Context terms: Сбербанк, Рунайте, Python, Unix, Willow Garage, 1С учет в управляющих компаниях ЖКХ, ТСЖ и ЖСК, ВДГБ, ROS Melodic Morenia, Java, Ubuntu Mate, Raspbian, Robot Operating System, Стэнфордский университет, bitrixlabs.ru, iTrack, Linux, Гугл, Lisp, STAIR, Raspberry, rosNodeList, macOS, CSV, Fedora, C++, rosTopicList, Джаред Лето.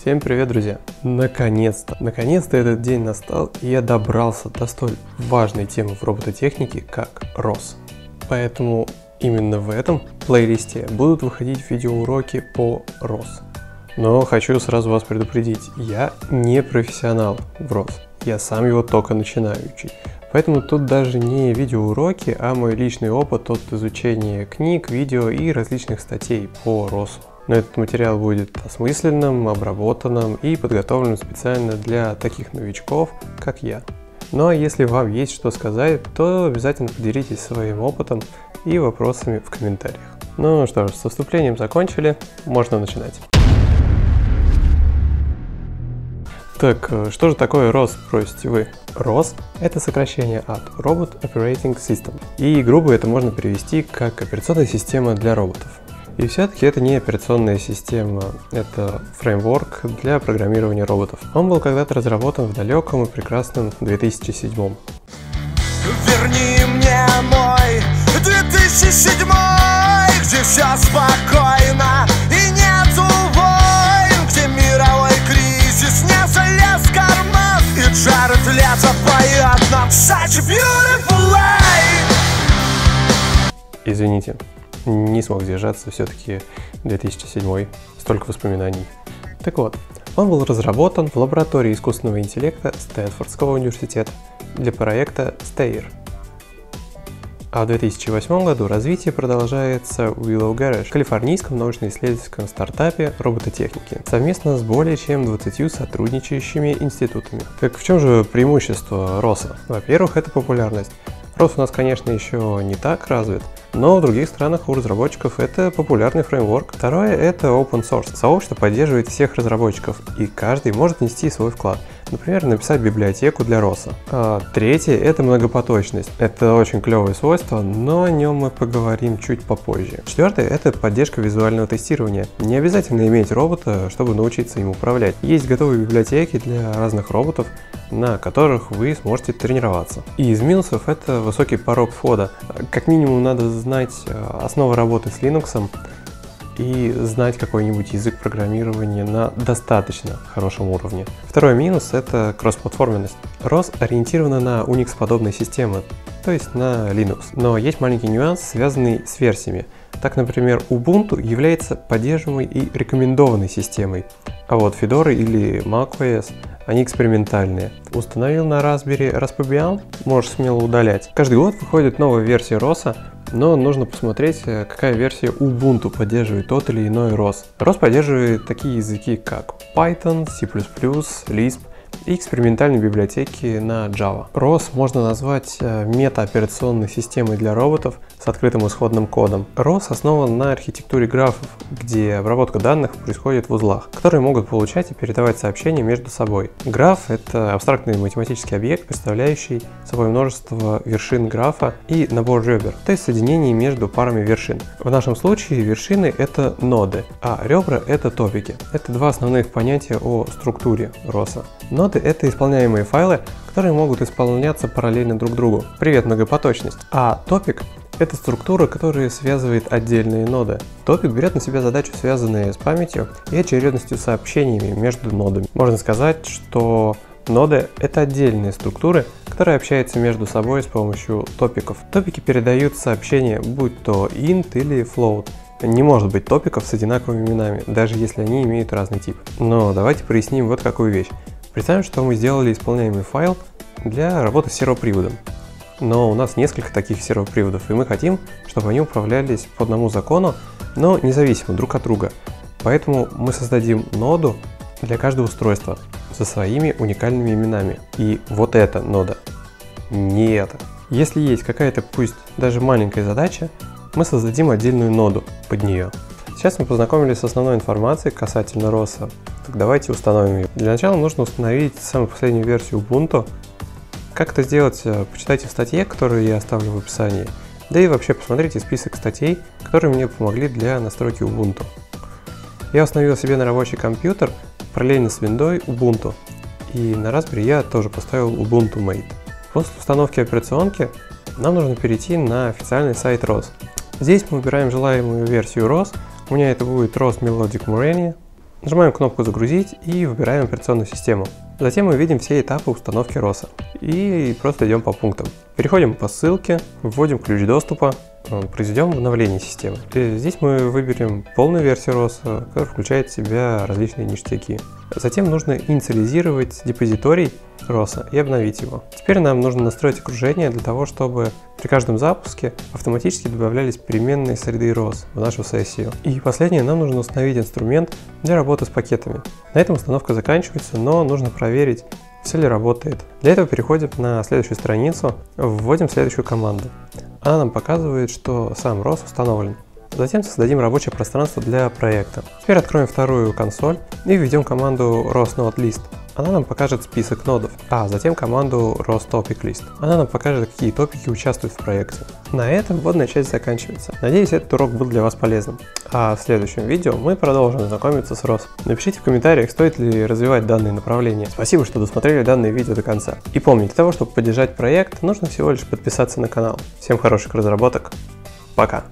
Всем привет, друзья! Наконец-то! Наконец-то этот день настал, и я добрался до столь важной темы в робототехнике, как ROS. Поэтому именно в этом плейлисте будут выходить видеоуроки по ROS. Но хочу сразу вас предупредить, я не профессионал в ROS. Я сам его только начинаю учить. Поэтому тут даже не видеоуроки, а мой личный опыт от изучения книг, видео и различных статей по ROS. Но этот материал будет осмысленным, обработанным и подготовленным специально для таких новичков, как я. Ну а если вам есть что сказать, то обязательно поделитесь своим опытом и вопросами в комментариях. Ну что ж, со вступлением закончили, можно начинать. Так, что же такое ROS, спросите вы? ROS — это сокращение от Robot Operating System, и грубо это можно перевести как операционная система для роботов. И все-таки это не операционная система, это фреймворк для программирования роботов. Он был когда-то разработан в далеком и прекрасном 2007-м. Верни мне мой 2007-й, где все спокойно и нету войн, где мировой кризис не залез в карман, и Джаред Лето поет нам such a beautiful life. Извините. Не смог сдержаться, все-таки 2007, столько воспоминаний. Так вот, он был разработан в лаборатории искусственного интеллекта Стэнфордского университета для проекта STAIR. А в 2008 году развитие продолжается в Willow Garage, калифорнийском научно-исследовательском стартапе робототехники, совместно с более чем 20 сотрудничающими институтами. Так в чем же преимущество ROS? Во-первых, это популярность. ROS у нас, конечно, еще не так развит, но в других странах у разработчиков это популярный фреймворк. Второе — это open source. Сообщество поддерживает всех разработчиков, и каждый может внести свой вклад. Например, написать библиотеку для ROS. А третье — это многопоточность. Это очень клевое свойство, но о нем мы поговорим чуть попозже. Четвертое — это поддержка визуального тестирования. Не обязательно иметь робота, чтобы научиться им управлять. Есть готовые библиотеки для разных роботов, на которых вы сможете тренироваться. И из минусов — это высокий порог входа. Как минимум надо знать основы работы с Linux и знать какой-нибудь язык программирования на достаточно хорошем уровне. Второй минус — это кроссплатформенность. ROS ориентирована на Unix-подобные системы, то есть на Linux. Но есть маленький нюанс, связанный с версиями. Так, например, Ubuntu является поддерживаемой и рекомендованной системой, а вот Fedora или macOS они экспериментальные. Установил на Raspberry Raspbian, можешь смело удалять. Каждый год выходит новая версия ROS, но нужно посмотреть, какая версия Ubuntu поддерживает тот или иной ROS. ROS поддерживает такие языки, как Python, C++, Lisp и экспериментальные библиотеки на Java. ROS можно назвать метаоперационной системой для роботов с открытым исходным кодом. ROS основан на архитектуре графов, где обработка данных происходит в узлах, которые могут получать и передавать сообщения между собой. Граф — это абстрактный математический объект, представляющий собой множество вершин графа и набор ребер, то есть соединение между парами вершин. В нашем случае вершины — это ноды, а ребра — это топики. Это два основных понятия о структуре ROS. Ноды — это исполняемые файлы, которые могут исполняться параллельно друг другу. Привет, многопоточность. А топик — это структура, которая связывает отдельные ноды. Топик берет на себя задачу, связанные с памятью и очередностью сообщениями между нодами. Можно сказать, что ноды — это отдельные структуры, которые общаются между собой с помощью топиков. Топики передают сообщения, будь то int или float. Не может быть топиков с одинаковыми именами, даже если они имеют разный тип. Но давайте проясним вот какую вещь. Представим, что мы сделали исполняемый файл для работы с сервоприводом. Но у нас несколько таких сервоприводов, и мы хотим, чтобы они управлялись по одному закону, но независимо друг от друга. Поэтому мы создадим ноду для каждого устройства со своими уникальными именами. И вот эта нода, не эта. Если есть какая-то, пусть даже маленькая задача, мы создадим отдельную ноду под нее. Сейчас мы познакомились с основной информацией касательно ROS. Так давайте установим ее. Для начала нужно установить самую последнюю версию Ubuntu. Как это сделать, почитайте в статье, которую я оставлю в описании. Да и вообще посмотрите список статей, которые мне помогли для настройки Ubuntu. Я установил себе на рабочий компьютер параллельно с Windows Ubuntu. И на Raspberry я тоже поставил Ubuntu Mate. После установки операционки нам нужно перейти на официальный сайт ROS. Здесь мы выбираем желаемую версию ROS. У меня это будет ROS Melodic Morenia. Нажимаем кнопку «Загрузить» и выбираем операционную систему. Затем мы видим все этапы установки ROS и просто идем по пунктам. Переходим по ссылке, вводим ключ доступа, произведем обновление системы. Здесь мы выберем полную версию ROS, которая включает в себя различные ништяки. Затем нужно инициализировать депозиторий ROS и обновить его. Теперь нам нужно настроить окружение для того, чтобы при каждом запуске автоматически добавлялись переменные среды ROS в нашу сессию. И последнее, нам нужно установить инструмент для работы с пакетами. На этом установка заканчивается, но нужно проверить, все ли работает. Для этого переходим на следующую страницу, вводим следующую команду. Она нам показывает, что сам ROS установлен. Затем создадим рабочее пространство для проекта. Теперь откроем вторую консоль и введем команду rosNodeList. Она нам покажет список нодов, а затем команду rosTopicList. Она нам покажет, какие топики участвуют в проекте. На этом вводная часть заканчивается. Надеюсь, этот урок был для вас полезным. А в следующем видео мы продолжим знакомиться с ROS. Напишите в комментариях, стоит ли развивать данные направления. Спасибо, что досмотрели данное видео до конца. И помните, для того, чтобы поддержать проект, нужно всего лишь подписаться на канал. Всем хороших разработок. Пока.